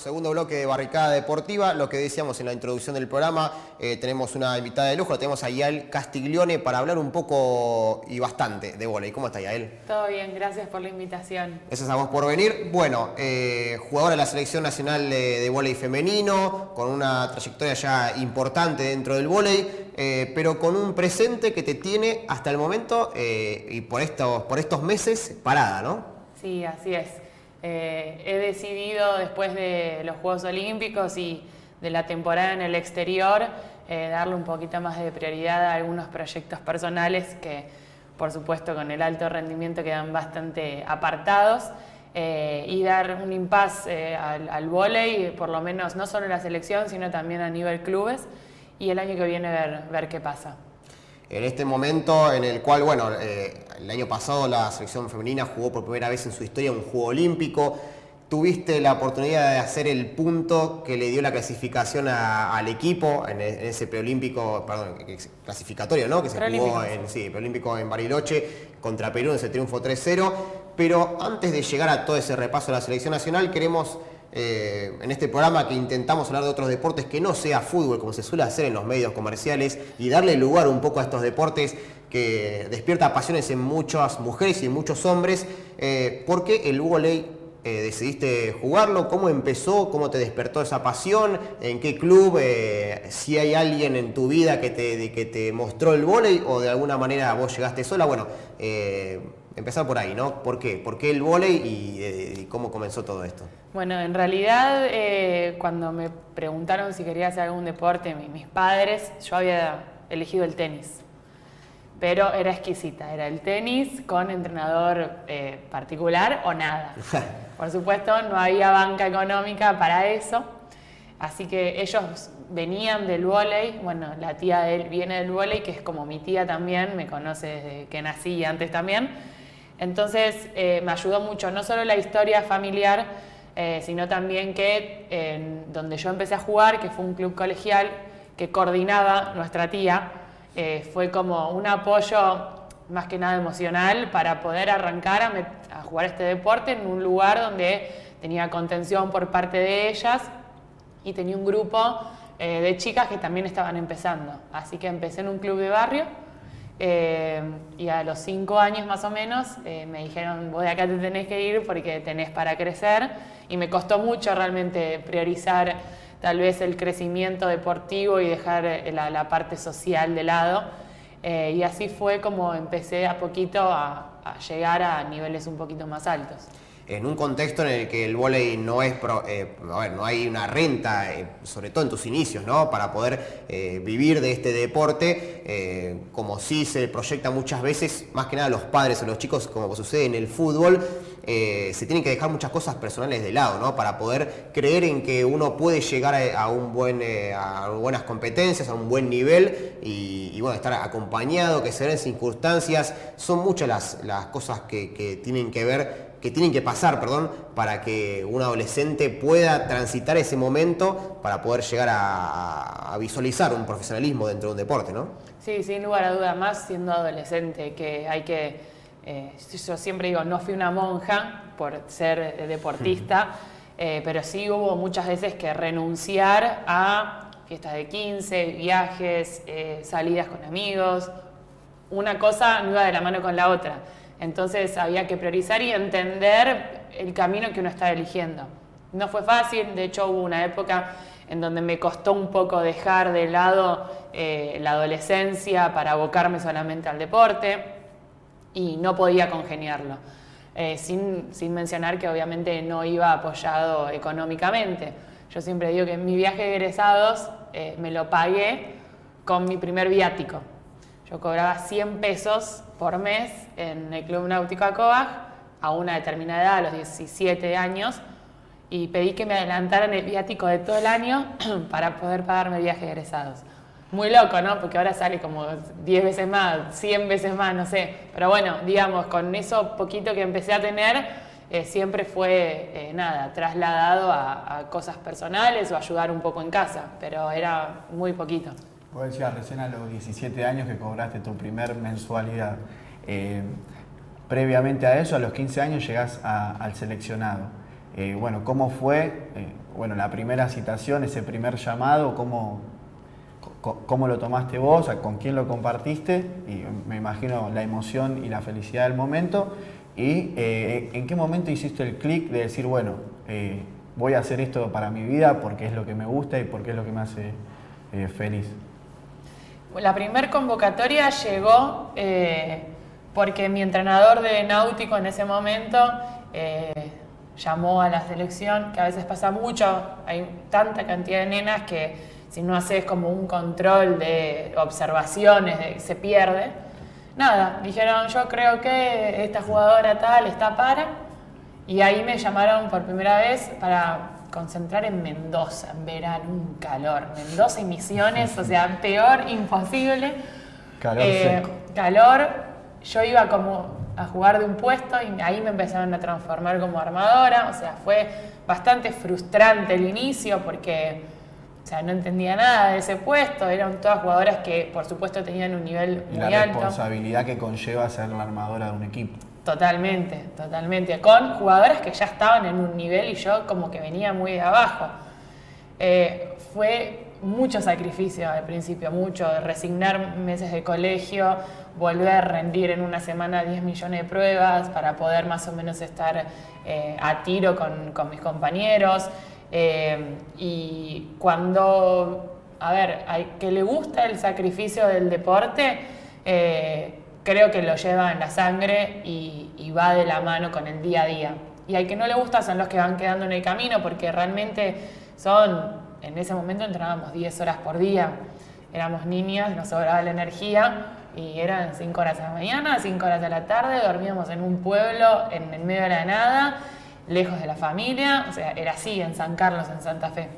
Bueno, segundo bloque de Barricada Deportiva. Lo que decíamos en la introducción del programa, tenemos una invitada de lujo, tenemos a Yael Castiglione para hablar un poco y bastante de vóley. ¿Cómo está, Yael? Todo bien, gracias por la invitación. Gracias a vos por venir. Bueno, jugadora de la Selección Nacional de Vóley Femenino, con una trayectoria ya importante dentro del vóley, pero con un presente que te tiene hasta el momento y por estos meses parada, ¿no? Sí, así es. He decidido, después de los Juegos Olímpicos y de la temporada en el exterior, darle un poquito más de prioridad a algunos proyectos personales que, por supuesto, con el alto rendimiento quedan bastante apartados, y dar un impasse al vóley, por lo menos no solo en la selección, sino también a nivel clubes, y el año que viene ver qué pasa. En este momento en el cual, bueno, el año pasado la selección femenina jugó por primera vez en su historia un juego olímpico, tuviste la oportunidad de hacer el punto que le dio la clasificación al equipo en ese preolímpico, perdón, clasificatorio, ¿no? Que se jugó en, sí, preolímpico en Bariloche contra Perú en ese triunfo 3-0, pero antes de llegar a todo ese repaso de la selección nacional, queremos... en este programa que intentamos hablar de otros deportes que no sea fútbol, como se suele hacer en los medios comerciales, y darle lugar un poco a estos deportes que despierta pasiones en muchas mujeres y en muchos hombres. ¿Por qué el vóley decidiste jugarlo? ¿Cómo empezó? ¿Cómo te despertó esa pasión? ¿En qué club? ¿Si hay alguien en tu vida que te mostró el vóley o de alguna manera vos llegaste sola? Bueno, empezar por ahí, ¿no? ¿Por qué? ¿Por qué el vóley y cómo comenzó todo esto? Bueno, en realidad cuando me preguntaron si quería hacer algún deporte, mis padres, yo había elegido el tenis. Pero era exquisita, era el tenis con entrenador particular o nada. Por supuesto, no había banca económica para eso. Así que ellos venían del vóley, bueno, la tía de él viene del vóley, que es como mi tía también, me conoce desde que nací y antes también. Entonces me ayudó mucho, no solo la historia familiar, sino también que donde yo empecé a jugar, que fue un club colegial que coordinaba nuestra tía, fue como un apoyo más que nada emocional para poder arrancar a jugar este deporte en un lugar donde tenía contención por parte de ellas. Y tenía un grupo de chicas que también estaban empezando. Así que empecé en un club de barrio y a los 5 años más o menos me dijeron, vos de acá te tenés que ir porque tenés para crecer. Y me costó mucho realmente priorizar tal vez el crecimiento deportivo y dejar la parte social de lado. Y así fue como empecé a poquito a llegar a niveles un poquito más altos. En un contexto en el que el vóley no es, no hay una renta, sobre todo en tus inicios, ¿no? Para poder vivir de este deporte, como sí se proyecta muchas veces, más que nada los padres o los chicos, como sucede en el fútbol, se tienen que dejar muchas cosas personales de lado, ¿no? Para poder creer en que uno puede llegar a buenas competencias, a un buen nivel y bueno, estar acompañado, que se den circunstancias. Son muchas las cosas que tienen que ver, que tienen que pasar, perdón, para que un adolescente pueda transitar ese momento para poder llegar a visualizar un profesionalismo dentro de un deporte, ¿no? Sí, sin lugar a duda, más siendo adolescente, que hay que... yo siempre digo, no fui una monja por ser deportista, pero sí hubo muchas veces que renunciar a fiestas de 15, viajes, salidas con amigos. Una cosa no iba de la mano con la otra. Entonces había que priorizar y entender el camino que uno estaba eligiendo. No fue fácil, de hecho hubo una época en donde me costó un poco dejar de lado la adolescencia para abocarme solamente al deporte y no podía congeniarlo. Sin mencionar que obviamente no iba apoyado económicamente. Yo siempre digo que en mi viaje de egresados me lo pagué con mi primer viático. Yo cobraba 100 pesos por mes en el Club Náutico Acobaj a una determinada edad, a los 17 años, y pedí que me adelantaran el viático de todo el año para poder pagarme el viaje de egresados. Muy loco, ¿no? Porque ahora sale como 10 veces más, 100 veces más, no sé. Pero bueno, digamos, con eso poquito que empecé a tener, siempre fue, nada, trasladado a cosas personales o ayudar un poco en casa, pero era muy poquito. Vos decías recién a los 17 años que cobraste tu primer mensualidad. Previamente a eso, a los 15 años llegás al seleccionado. Bueno, ¿cómo fue bueno, la primera citación, ese primer llamado? ¿Cómo lo tomaste vos? ¿Con quién lo compartiste? Y me imagino la emoción y la felicidad del momento. ¿Y en qué momento hiciste el clic de decir, bueno, voy a hacer esto para mi vida porque es lo que me gusta y porque es lo que me hace feliz? La primer convocatoria llegó porque mi entrenador de náutico en ese momento llamó a la selección, que a veces pasa mucho, hay tanta cantidad de nenas que si no haces como un control de observaciones, se pierde. Nada, dijeron yo creo que esta jugadora tal está para, y ahí me llamaron por primera vez para concentrar en Mendoza, en verano, un calor, Mendoza y Misiones, o sea, peor, imposible. Calor seco. Calor, yo iba como a jugar de un puesto y ahí me empezaron a transformar como armadora, o sea, fue bastante frustrante el inicio porque, o sea, no entendía nada de ese puesto, eran todas jugadoras que por supuesto tenían un nivel muy alto. La responsabilidad que conlleva ser la armadora de un equipo. Totalmente, totalmente, con jugadoras que ya estaban en un nivel y yo como que venía muy de abajo. Fue mucho sacrificio al principio, mucho, resignar meses de colegio, volver a rendir en una semana 10 millones de pruebas para poder más o menos estar a tiro con mis compañeros. Y cuando, a ver, al que le gusta el sacrificio del deporte, creo que lo lleva en la sangre y va de la mano con el día a día. Y al que no le gusta son los que van quedando en el camino, porque realmente son, en ese momento entrenábamos 10 horas por día, éramos niñas, nos sobraba la energía y eran 5 horas a la mañana, 5 horas a la tarde, dormíamos en un pueblo en el medio de la nada, lejos de la familia, o sea, era así en San Carlos, en Santa Fe,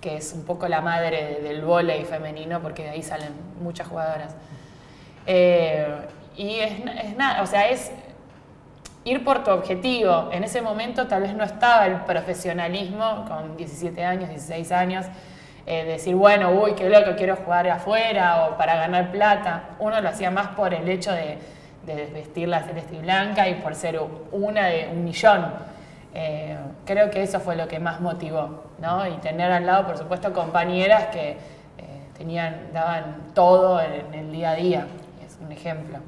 que es un poco la madre del vóley femenino porque de ahí salen muchas jugadoras. Y es nada, o sea, es ir por tu objetivo. En ese momento tal vez no estaba el profesionalismo, con 17 años, 16 años, decir, bueno, uy, qué loco, quiero jugar afuera o para ganar plata. Uno lo hacía más por el hecho de vestir la celeste y blanca y por ser una de un millón. Creo que eso fue lo que más motivó, ¿no? Y tener al lado, por supuesto, compañeras que daban todo en el día a día, es un ejemplo.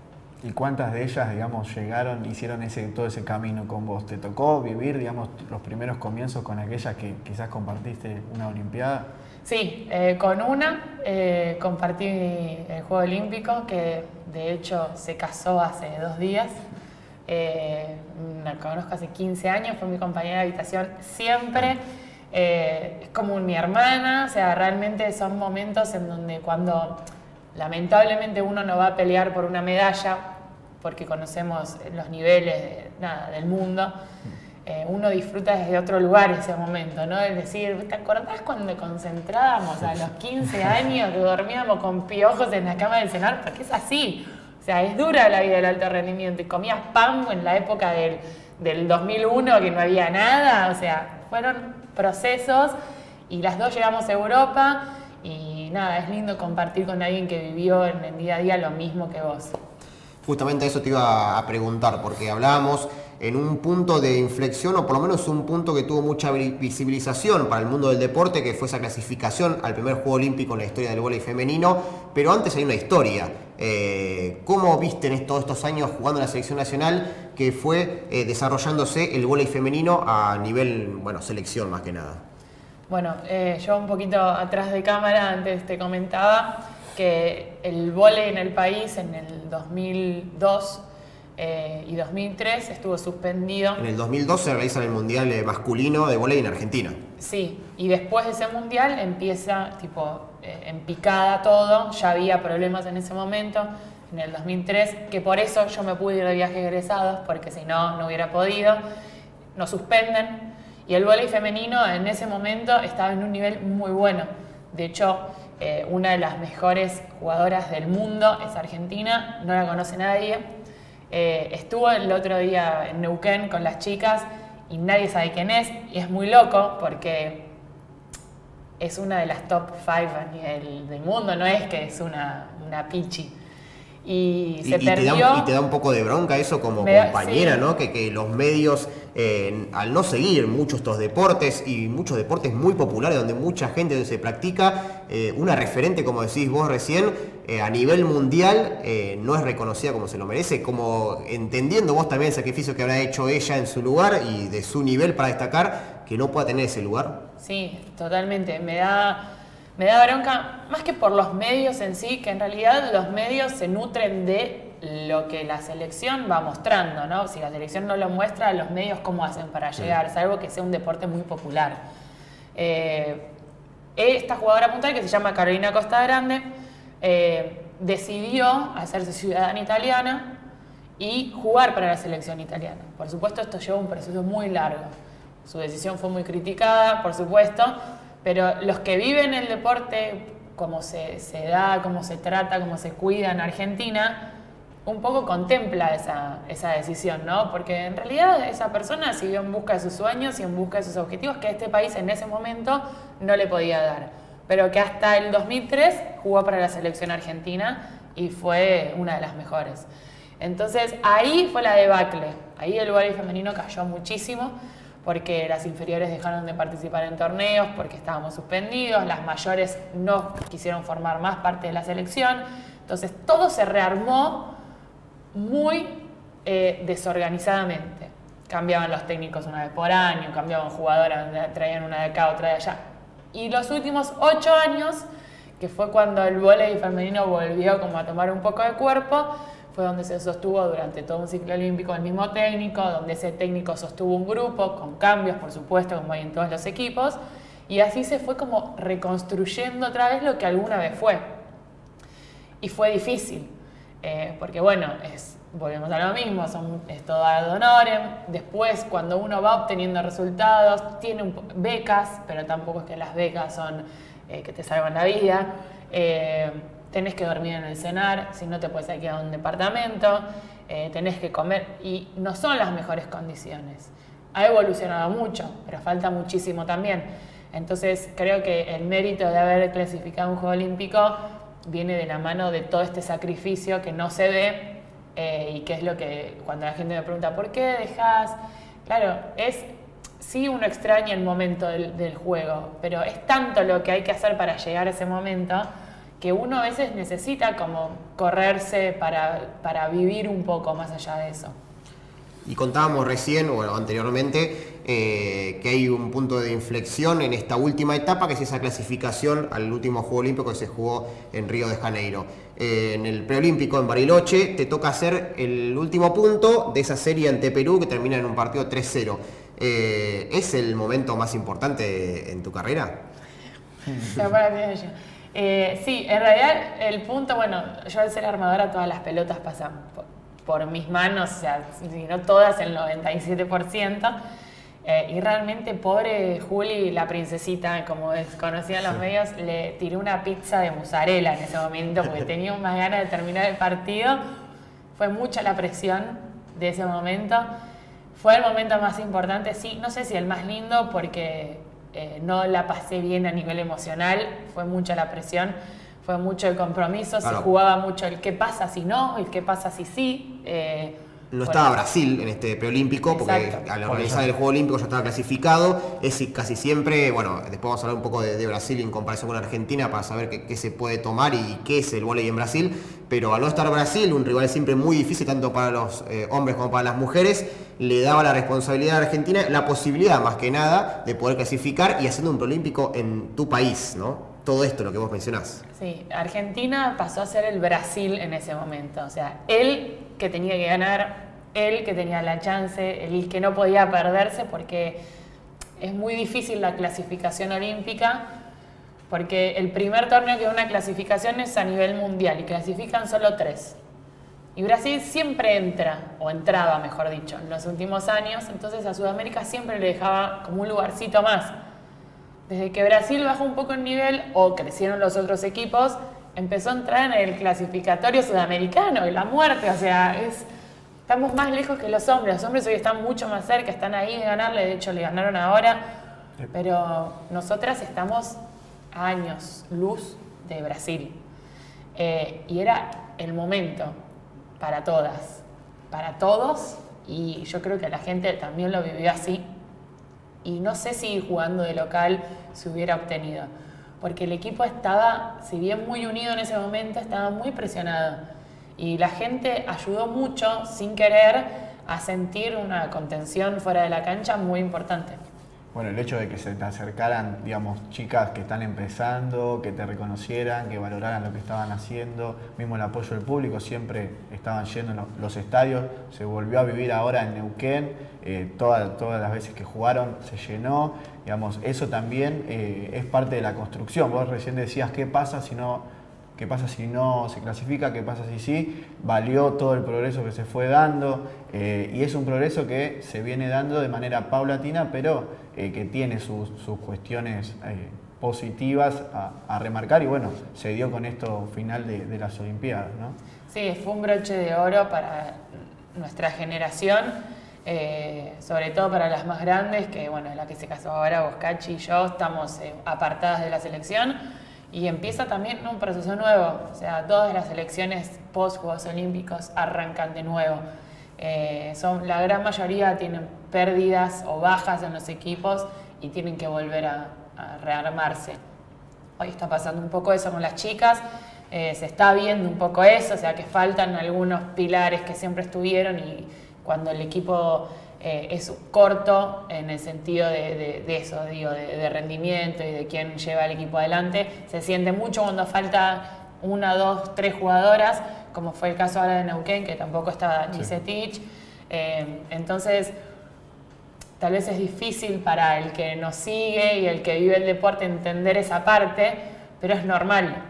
¿Y cuántas de ellas, digamos, llegaron, hicieron todo ese camino con vos? ¿Te tocó vivir, digamos, los primeros comienzos con aquellas que quizás compartiste una olimpiada? Sí, con una compartí el Juego Olímpico, que de hecho se casó hace 2 días. La conozco hace 15 años, fue mi compañera de habitación siempre. Es como mi hermana, o sea, realmente son momentos en donde cuando lamentablemente uno no va a pelear por una medalla, porque conocemos los niveles del mundo, uno disfruta desde otro lugar ese momento, ¿no? Es decir, ¿te acordás cuando concentrábamos a los 15 años que dormíamos con piojos en la cama del CENAR? Porque es así, o sea, es dura la vida del alto rendimiento y comías pan en la época del 2001 que no había nada, o sea, fueron procesos y las dos llegamos a Europa y nada, es lindo compartir con alguien que vivió en el día a día lo mismo que vos. Justamente eso te iba a preguntar, porque hablábamos en un punto de inflexión, o por lo menos un punto que tuvo mucha visibilización para el mundo del deporte, que fue esa clasificación al primer Juego Olímpico en la historia del vóley femenino, pero antes hay una historia. ¿Cómo viste en todos estos años jugando en la selección nacional que fue desarrollándose el vóley femenino a nivel, bueno, selección más que nada? Bueno, yo un poquito atrás de cámara antes te comentaba que el vóley en el país en el 2002 y 2003 estuvo suspendido. En el 2002 se realiza el Mundial masculino de vóley en Argentina. Sí, y después de ese Mundial empieza tipo en picada todo, ya había problemas en ese momento, en el 2003, que por eso yo me pude ir de viaje egresados, porque si no, no hubiera podido. Nos suspenden y el vóley femenino en ese momento estaba en un nivel muy bueno. De hecho, una de las mejores jugadoras del mundo es argentina, no la conoce nadie. Estuvo el otro día en Neuquén con las chicas y nadie sabe quién es, y es muy loco porque es una de las top 5 a nivel del mundo, no es que es una pichi. y se perdió. Te da un poco de bronca eso como compañera, sí, ¿no? Que los medios, al no seguir muchos estos deportes y muchos deportes muy populares donde mucha gente se practica, una referente, como decís vos recién, a nivel mundial no es reconocida como se lo merece, como entendiendo vos también el sacrificio que habrá hecho ella en su lugar y de su nivel para destacar, que no pueda tener ese lugar. Sí, totalmente. Me da bronca, más que por los medios en sí, que en realidad los medios se nutren de lo que la selección va mostrando, ¿no? Si la selección no lo muestra, los medios cómo hacen para llegar, salvo que sea un deporte muy popular. Esta jugadora puntual, que se llama Carolina Costa Grande, decidió hacerse ciudadana italiana y jugar para la selección italiana. Por supuesto, esto llevó un proceso muy largo. Su decisión fue muy criticada, por supuesto, pero los que viven el deporte, como se da, cómo se trata, cómo se cuida en Argentina, un poco contempla esa decisión, ¿no? Porque en realidad esa persona siguió en busca de sus sueños y en busca de sus objetivos que este país en ese momento no le podía dar. Pero que hasta el 2003 jugó para la selección argentina y fue una de las mejores. Entonces ahí fue la debacle. Ahí el voleibol femenino cayó muchísimo, porque las inferiores dejaron de participar en torneos, porque estábamos suspendidos, las mayores no quisieron formar más parte de la selección. Entonces todo se rearmó muy desorganizadamente. Cambiaban los técnicos una vez por año, cambiaban jugadoras, traían una de acá, otra de allá. Y los últimos 8 años, que fue cuando el voleibol femenino volvió como a tomar un poco de cuerpo, fue donde se sostuvo durante todo un ciclo olímpico el mismo técnico, donde ese técnico sostuvo un grupo, con cambios, por supuesto, como hay en todos los equipos, y así se fue como reconstruyendo otra vez lo que alguna vez fue. Y fue difícil, porque bueno, volvemos a lo mismo, es todo ad honorem. Después, cuando uno va obteniendo resultados, tiene becas, pero tampoco es que las becas son que te salvan la vida. Tenés que dormir en el CENAR, si no te puedes alquilar un departamento, tenés que comer, y no son las mejores condiciones. Ha evolucionado mucho, pero falta muchísimo también. Entonces creo que el mérito de haber clasificado un Juego Olímpico viene de la mano de todo este sacrificio que no se ve, y que es lo que cuando la gente me pregunta, ¿por qué dejás? Claro, sí, uno extraña el momento del juego, pero es tanto lo que hay que hacer para llegar a ese momento, que uno a veces necesita como correrse para vivir un poco más allá de eso. Y contábamos recién, bueno, anteriormente, que hay un punto de inflexión en esta última etapa, que es esa clasificación al último Juego Olímpico que se jugó en Río de Janeiro. En el preolímpico, en Bariloche, te toca hacer el último punto de esa serie ante Perú, que termina en un partido 3-0. ¿Es el momento más importante en tu carrera? Sí, en realidad el punto, bueno, yo al ser armadora todas las pelotas pasan por mis manos, o sea, si no todas, el 97%, y realmente pobre Juli, la princesita, como conocían los medios, le tiré una pizza de mozzarella en ese momento porque tenía más ganas de terminar el partido. Fue mucha la presión de ese momento, fue el momento más importante, sí, no sé si el más lindo, porque no la pasé bien a nivel emocional, fue mucha la presión, fue mucho el compromiso, claro. Se jugaba mucho el qué pasa si no, el qué pasa si sí. No estaba Brasil en este preolímpico, porque al organizar el Juego Olímpico ya estaba clasificado. Es casi siempre, bueno, después vamos a hablar un poco de Brasil en comparación con Argentina para saber qué se puede tomar y qué es el vóley en Brasil. Pero al no estar Brasil, un rival siempre muy difícil, tanto para los hombres como para las mujeres, le daba la responsabilidad a Argentina, la posibilidad más que nada de poder clasificar y haciendo un preolímpico en tu país, ¿no? Todo esto, lo que vos mencionás. Sí, Argentina pasó a ser el Brasil en ese momento. O sea, él que tenía que ganar, él que tenía la chance, el que no podía perderse, porque es muy difícil la clasificación olímpica, porque el primer torneo que da una clasificación es a nivel mundial y clasifican solo 3. Y Brasil siempre entra, o entraba mejor dicho, en los últimos años, entonces a Sudamérica siempre le dejaba como un lugarcito más. Desde que Brasil bajó un poco el nivel o crecieron los otros equipos, empezó a entrar en el clasificatorio sudamericano y la muerte, o sea, estamos más lejos que los hombres. Los hombres hoy están mucho más cerca, están ahí de ganarle, de hecho le ganaron ahora, pero nosotras estamos a años luz de Brasil. Y era el momento para todas, para todos, y yo creo que la gente también lo vivió así. Y no sé si jugando de local se hubiera obtenido, porque el equipo estaba, si bien muy unido en ese momento, estaba muy presionado. Y la gente ayudó mucho, sin querer, a sentir una contención fuera de la cancha muy importante. Bueno, el hecho de que se te acercaran, digamos, chicas que están empezando, que te reconocieran, que valoraran lo que estaban haciendo, mismo el apoyo del público, siempre estaban yendo a los estadios, se volvió a vivir ahora en Neuquén, todas las veces que jugaron se llenó, digamos, eso también es parte de la construcción. Vos recién decías, ¿qué pasa si no... ¿Qué pasa si no se clasifica? ¿Qué pasa si sí? Valió todo el progreso que se fue dando y es un progreso que se viene dando de manera paulatina, pero que tiene sus cuestiones positivas a remarcar, y bueno, se dio con esto final de las Olimpiadas, ¿no? Sí, fue un broche de oro para nuestra generación, sobre todo para las más grandes, que bueno, la que se casó ahora, Boscacci y yo, estamos apartadas de la selección. Y empieza también un proceso nuevo, o sea, todas las elecciones post-Juegos Olímpicos arrancan de nuevo. La gran mayoría tienen pérdidas o bajas en los equipos y tienen que volver a rearmarse. Hoy está pasando un poco eso con las chicas, se está viendo un poco eso, o sea que faltan algunos pilares que siempre estuvieron, y cuando el equipo es corto en el sentido de eso, digo, de rendimiento y de quién lleva el equipo adelante. Se siente mucho cuando falta una, dos, tres jugadoras, como fue el caso ahora de Neuquén, que tampoco está Nisetich. Sí. Entonces, tal vez es difícil para el que nos sigue y el que vive el deporte entender esa parte, pero es normal.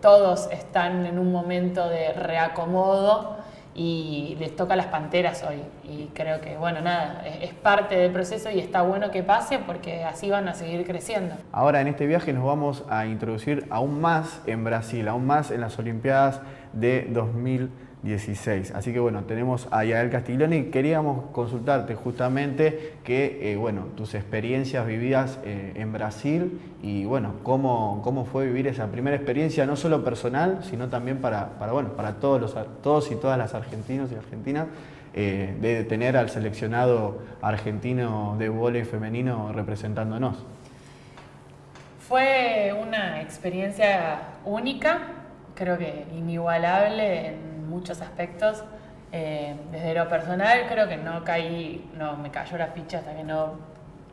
Todos están en un momento de reacomodo, y les toca a las Panteras hoy, y creo que, bueno, nada, es parte del proceso y está bueno que pase, porque así van a seguir creciendo. Ahora en este viaje nos vamos a introducir aún más en Brasil, aún más en las Olimpiadas de 2016. Así que bueno, tenemos a Yael Castiglione y queríamos consultarte justamente que, bueno, tus experiencias vividas en Brasil y bueno, cómo fue vivir esa primera experiencia, no solo personal, sino también para todos y todas las argentinos y argentinas, de tener al seleccionado argentino de vóley femenino representándonos. Fue una experiencia única, creo que inigualable en muchos aspectos. Desde lo personal creo que no me cayó la ficha hasta que no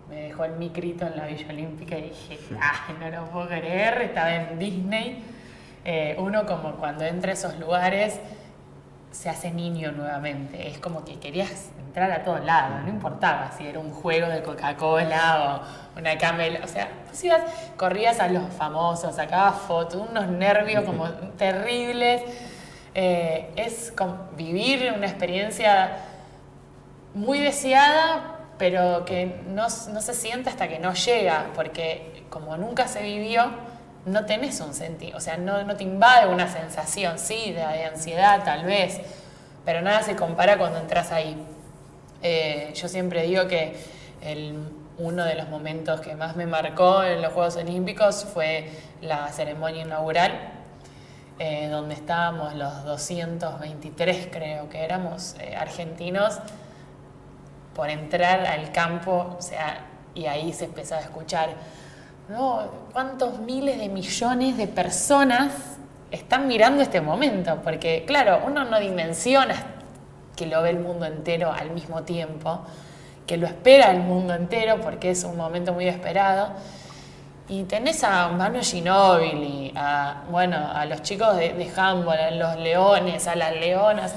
me dejó el micrito en la Villa Olímpica y dije, ay, no lo puedo creer, estaba en Disney. Uno, como cuando entra a esos lugares, se hace niño nuevamente, es como que querías entrar a todos lados, no importaba si era un juego de Coca-Cola o una camel, o sea, pues ibas, corrías a los famosos, sacabas fotos, unos nervios como terribles. Es vivir una experiencia muy deseada, pero que no se siente hasta que no llega, porque como nunca se vivió, no tenés un sentido, o sea, no te invade una sensación, sí, de ansiedad tal vez, pero nada se compara cuando entras ahí. Yo siempre digo que uno de los momentos que más me marcó en los Juegos Olímpicos fue la ceremonia inaugural, donde estábamos los 223, creo que éramos, argentinos, por entrar al campo, o sea, y ahí se empezaba a escuchar, ¿no? ¿Cuántos miles de millones de personas están mirando este momento? Porque, claro, uno no dimensiona que lo ve el mundo entero al mismo tiempo, que lo espera el mundo entero, porque es un momento muy esperado. Y tenés a Manu Ginóbili, a los chicos de handball, a los leones, a las leonas,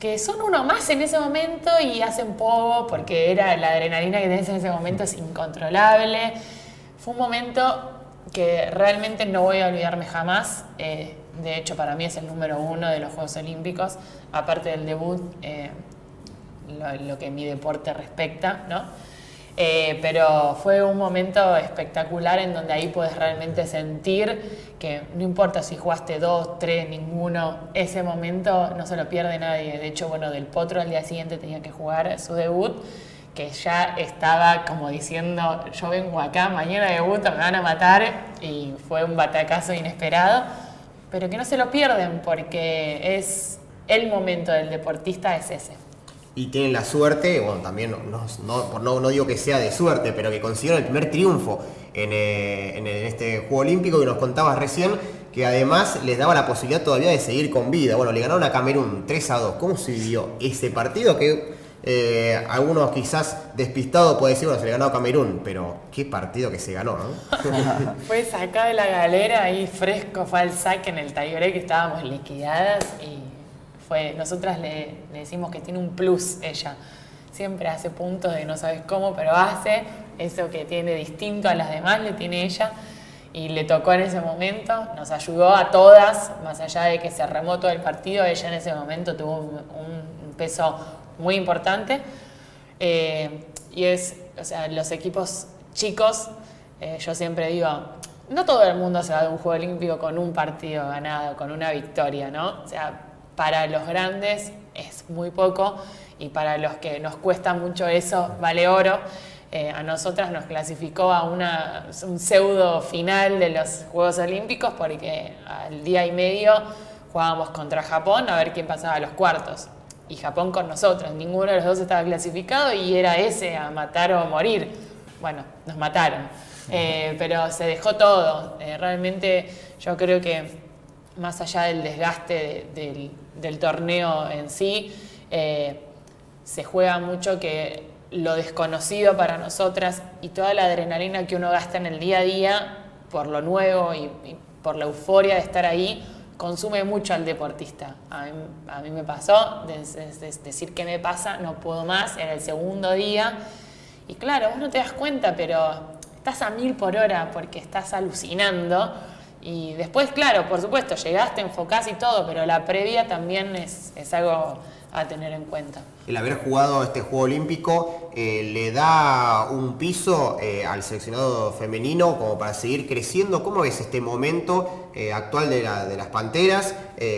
que son uno más en ese momento y hacen poco, porque era la adrenalina que tenés en ese momento es incontrolable. Fue un momento que realmente no voy a olvidarme jamás. De hecho, para mí es el número 1 de los Juegos Olímpicos, aparte del debut, lo que mi deporte respecta, ¿no? Pero fue un momento espectacular en donde ahí puedes realmente sentir que no importa si jugaste 2, 3, ninguno, ese momento no se lo pierde nadie. De hecho, bueno, Del Potro al día siguiente tenía que jugar su debut, que ya estaba como diciendo, yo vengo acá, mañana debuto, me van a matar, y fue un batacazo inesperado. pero que no se lo pierden porque es el momento del deportista, es ese. Y tienen la suerte, bueno, también no digo que sea de suerte, pero que consiguieron el primer triunfo en este Juego Olímpico que nos contabas recién, que además les daba la posibilidad todavía de seguir con vida. Bueno, le ganaron a Camerún 3-2. ¿Cómo se vivió ese partido? Que algunos quizás despistados pueden decir, bueno, se le ganó a Camerún, pero qué partido que se ganó, ¿no? Fue sacado de la galera, ahí fresco, fue al saque en el tiebreak, estábamos liquidadas y fue, nosotras le decimos que tiene un plus ella. Siempre hace puntos de no sabes cómo, pero hace eso que tiene distinto a las demás, le tiene ella. Y le tocó en ese momento, nos ayudó a todas, más allá de que se remó todo el partido, ella en ese momento tuvo un peso muy importante. Y es, o sea, los equipos chicos, yo siempre digo, no todo el mundo se va de un Juego Olímpico con un partido ganado, con una victoria, ¿no? O sea, para los grandes es muy poco y para los que nos cuesta mucho eso vale oro. A nosotras nos clasificó a un pseudo final de los Juegos Olímpicos porque al día y medio jugábamos contra Japón a ver quién pasaba a los cuartos. Y Japón con nosotros, ninguno de los dos estaba clasificado y era ese, a matar o morir. Bueno, nos mataron, pero se dejó todo. Realmente yo creo que más allá del desgaste del torneo en sí, se juega mucho que lo desconocido para nosotras y toda la adrenalina que uno gasta en el día a día por lo nuevo y por la euforia de estar ahí, consume mucho al deportista. A mí me pasó, decir qué me pasa, no puedo más, era el segundo día. Y claro, vos no te das cuenta, pero estás a 1000 por hora porque estás alucinando. Y después, claro, por supuesto, llegás, te enfocás y todo, pero la previa también es algo a tener en cuenta. El haber jugado este Juego Olímpico le da un piso al seleccionado femenino como para seguir creciendo. ¿Cómo ves este momento actual de las Panteras?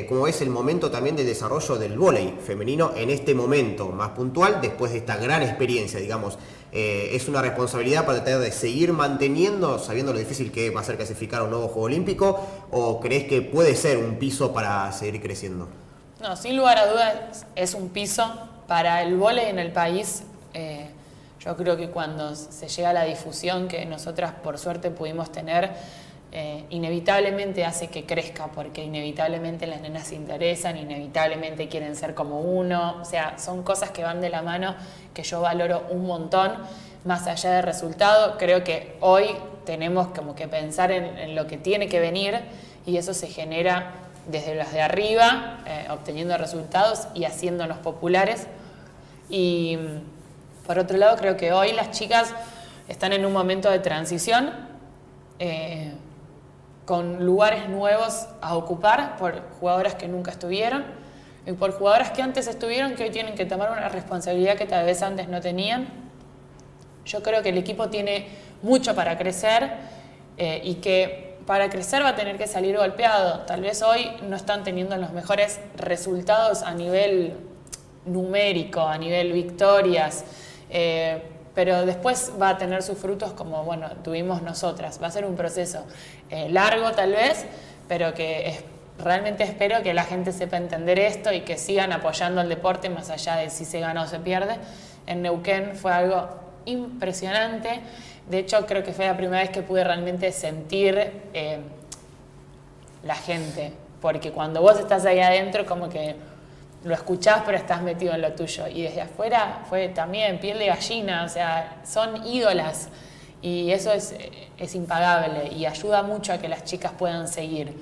¿Cómo ves el momento también del desarrollo del vóley femenino en este momento más puntual después de esta gran experiencia, digamos? Es una responsabilidad para tratar de seguir manteniendo, sabiendo lo difícil que va a ser clasificar a un nuevo Juego Olímpico, ¿o crees que puede ser un piso para seguir creciendo? No, sin lugar a dudas es un piso para el vóley en el país. Yo creo que cuando se llega a la difusión que nosotras por suerte pudimos tener, inevitablemente hace que crezca, porque inevitablemente las nenas se interesan, inevitablemente quieren ser como uno. O sea, son cosas que van de la mano, que yo valoro un montón. Más allá del resultado, creo que hoy tenemos como que pensar en lo que tiene que venir y eso se genera desde las de arriba, obteniendo resultados y haciéndonos populares. Y por otro lado, creo que hoy las chicas están en un momento de transición, con lugares nuevos a ocupar por jugadoras que nunca estuvieron y por jugadoras que antes estuvieron, que hoy tienen que tomar una responsabilidad que tal vez antes no tenían. Yo creo que el equipo tiene mucho para crecer, y que para crecer va a tener que salir golpeado. Tal vez hoy no están teniendo los mejores resultados a nivel numérico, a nivel victorias, pero después va a tener sus frutos como, bueno, tuvimos nosotras. Va a ser un proceso largo tal vez, pero que realmente espero que la gente sepa entender esto y que sigan apoyando el deporte más allá de si se gana o se pierde. En Neuquén fue algo impresionante. De hecho, creo que fue la primera vez que pude realmente sentir la gente, porque cuando vos estás ahí adentro como que lo escuchás pero estás metido en lo tuyo, y desde afuera fue también piel de gallina. O sea, son ídolas y eso es impagable y ayuda mucho a que las chicas puedan seguir.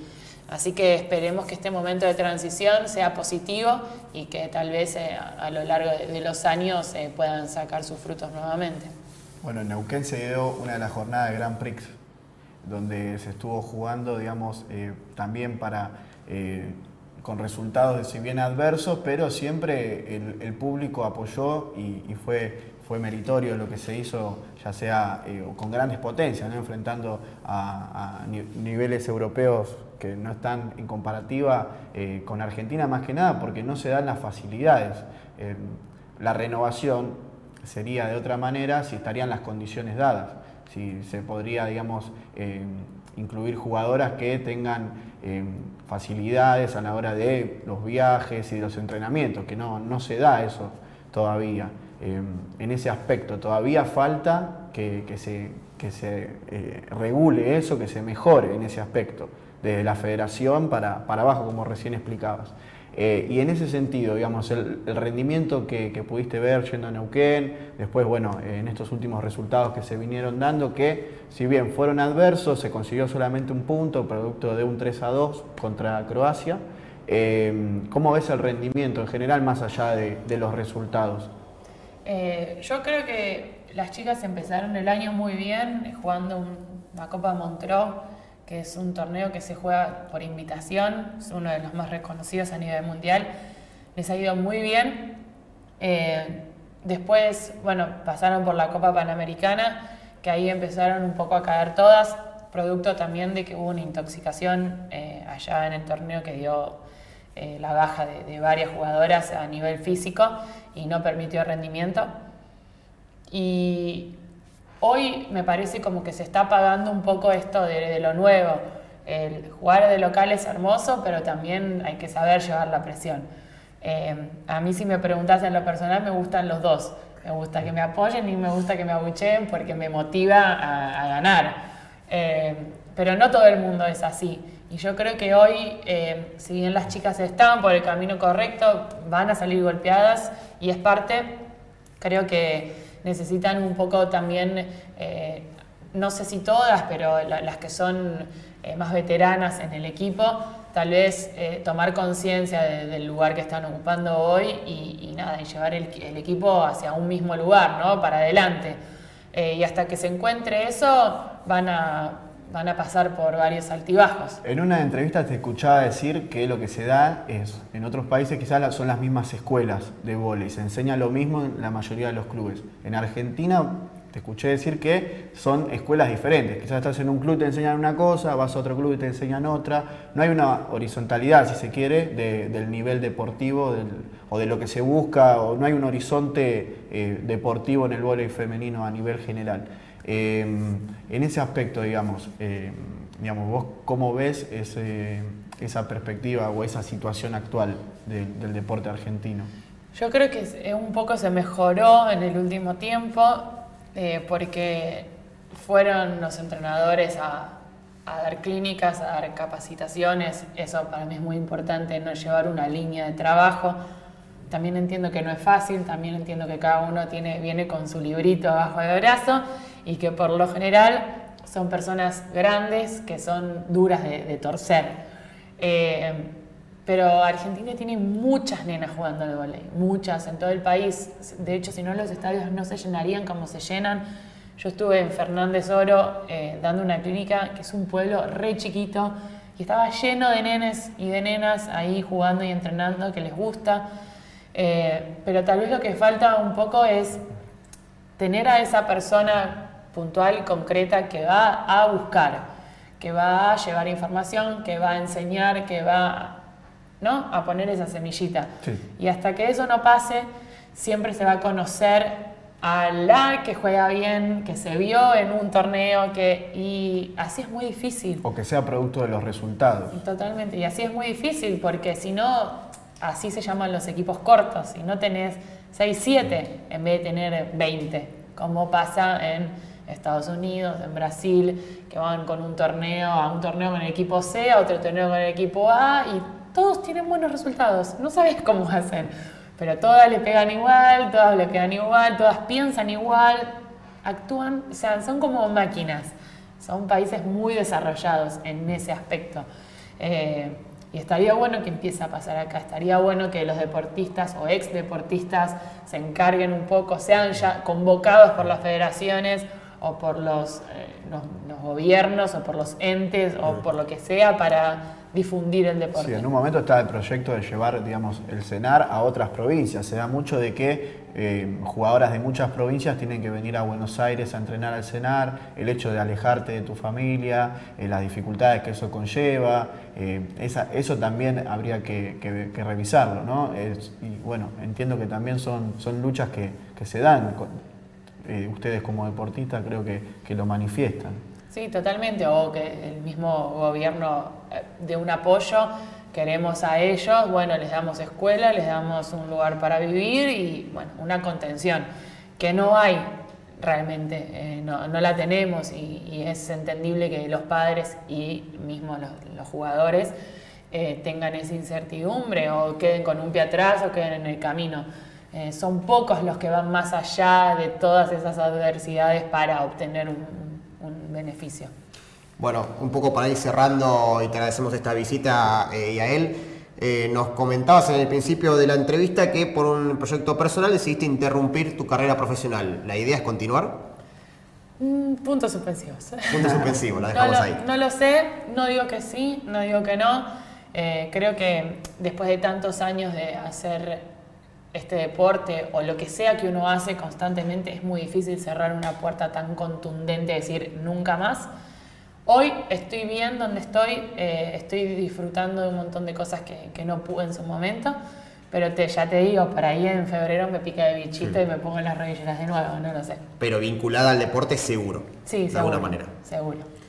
Así que esperemos que este momento de transición sea positivo y que tal vez a lo largo de los años puedan sacar sus frutos nuevamente. Bueno, en Neuquén se dio una de las jornadas de Grand Prix, donde se estuvo jugando, digamos, también para con resultados si bien adversos, pero siempre el público apoyó y fue meritorio lo que se hizo, ya sea con grandes potencias, ¿no? Enfrentando a niveles europeos que no están en comparativa con Argentina, más que nada porque no se dan las facilidades. La renovación sería de otra manera si estarían las condiciones dadas, si se podría, digamos, incluir jugadoras que tengan facilidades a la hora de los viajes y de los entrenamientos, que no se da eso todavía. En ese aspecto todavía falta que se regule eso, que se mejore en ese aspecto, desde la federación para abajo, como recién explicabas. Y en ese sentido, digamos, el rendimiento que pudiste ver yendo a Neuquén, después, bueno, en estos últimos resultados que se vinieron dando, que si bien fueron adversos, se consiguió solamente un punto, producto de un 3-2 contra Croacia. ¿Cómo ves el rendimiento en general, más allá de los resultados? Yo creo que las chicas empezaron el año muy bien, jugando una Copa Montreux, que es un torneo que se juega por invitación, es uno de los más reconocidos a nivel mundial. Les ha ido muy bien. Después, bueno, pasaron por la Copa Panamericana, que ahí empezaron un poco a caer todas, producto también de que hubo una intoxicación allá en el torneo que dio la baja de varias jugadoras a nivel físico y no permitió rendimiento. Y hoy me parece como que se está apagando un poco esto de lo nuevo. El jugar de local es hermoso, pero también hay que saber llevar la presión. A mí, si me preguntas en lo personal, me gustan los dos. Me gusta que me apoyen y me gusta que me abucheen, porque me motiva a ganar. Pero no todo el mundo es así. Y yo creo que hoy, si bien las chicas están por el camino correcto, van a salir golpeadas y es parte, creo que necesitan un poco también, no sé si todas, pero las que son más veteranas en el equipo, tal vez tomar conciencia del lugar que están ocupando hoy y llevar el equipo hacia un mismo lugar, ¿no? Para adelante. Y hasta que se encuentre eso, van a pasar por varios altibajos. En una entrevista te escuchaba decir que lo que se da es, en otros países quizás son las mismas escuelas de vóley, se enseña lo mismo en la mayoría de los clubes. En Argentina te escuché decir que son escuelas diferentes, quizás estás en un club y te enseñan una cosa, vas a otro club y te enseñan otra, no hay una horizontalidad, si se quiere, del nivel deportivo o de lo que se busca, o no hay un horizonte deportivo en el vóley femenino a nivel general. En ese aspecto, digamos, vos cómo ves esa perspectiva o esa situación actual del deporte argentino. Yo creo que un poco se mejoró en el último tiempo, porque fueron los entrenadores a dar clínicas, a dar capacitaciones. Eso para mí es muy importante, no llevar una línea de trabajo. También entiendo que no es fácil, también entiendo que cada uno viene con su librito abajo del brazo y que por lo general son personas grandes que son duras de torcer. Pero Argentina tiene muchas nenas jugando al vóley, muchas, en todo el país. De hecho, si no, los estadios no se llenarían como se llenan. Yo estuve en Fernández Oro dando una clínica, que es un pueblo re chiquito, y estaba lleno de nenes y de nenas ahí jugando y entrenando, que les gusta. Pero tal vez lo que falta un poco es tener a esa persona puntual, concreta, que va a buscar, que va a llevar información, que va a enseñar, que va, ¿no?, a poner esa semillita. Sí. Y hasta que eso no pase, siempre se va a conocer a la que juega bien, que se vio en un torneo, y así es muy difícil. O que sea producto de los resultados. Totalmente, y así es muy difícil, porque si no... Así se llaman los equipos cortos, y no tenés 6, 7 en vez de tener 20, como pasa en Estados Unidos, en Brasil, que van con un torneo con el equipo C, a otro torneo con el equipo A, y todos tienen buenos resultados. No sabés cómo hacen, pero todas le pegan igual, todas bloquean igual, todas piensan igual, actúan, o sea, son como máquinas. Son países muy desarrollados en ese aspecto. Y estaría bueno que empiece a pasar acá, estaría bueno que los deportistas o ex deportistas se encarguen un poco, sean ya convocados por las federaciones o por los gobiernos o por los entes o por lo que sea para difundir el deporte. Sí, en un momento está el proyecto de llevar, digamos, el CENAR a otras provincias. Se da mucho de que jugadoras de muchas provincias tienen que venir a Buenos Aires a entrenar al CENAR, el hecho de alejarte de tu familia, las dificultades que eso conlleva, eso también habría que revisarlo, ¿no? Y bueno, entiendo que también son luchas que se dan. Ustedes como deportistas creo que lo manifiestan. Sí, totalmente, o que el mismo gobierno de un apoyo, queremos a ellos, bueno, les damos escuela, les damos un lugar para vivir y, bueno, una contención, que no hay realmente, no la tenemos y es entendible que los padres y mismos los jugadores tengan esa incertidumbre o queden con un pie atrás o queden en el camino. Son pocos los que van más allá de todas esas adversidades para obtener un beneficio. Bueno, un poco para ir cerrando y te agradecemos esta visita, Yael. Nos comentabas en el principio de la entrevista que por un proyecto personal decidiste interrumpir tu carrera profesional. ¿La idea es continuar? Puntos suspensivos. Puntos suspensivos, la dejamos ahí. No lo sé, no digo que sí, no digo que no. Creo que después de tantos años de hacer este deporte o lo que sea que uno hace constantemente, es muy difícil cerrar una puerta tan contundente, decir nunca más. Hoy estoy bien donde estoy, estoy disfrutando de un montón de cosas que no pude en su momento, pero ya te digo, para ahí en febrero me pica de bichito y me pongo en las rodilleras de nuevo, no lo sé. Pero vinculada al deporte seguro, sí, de alguna manera. Seguro.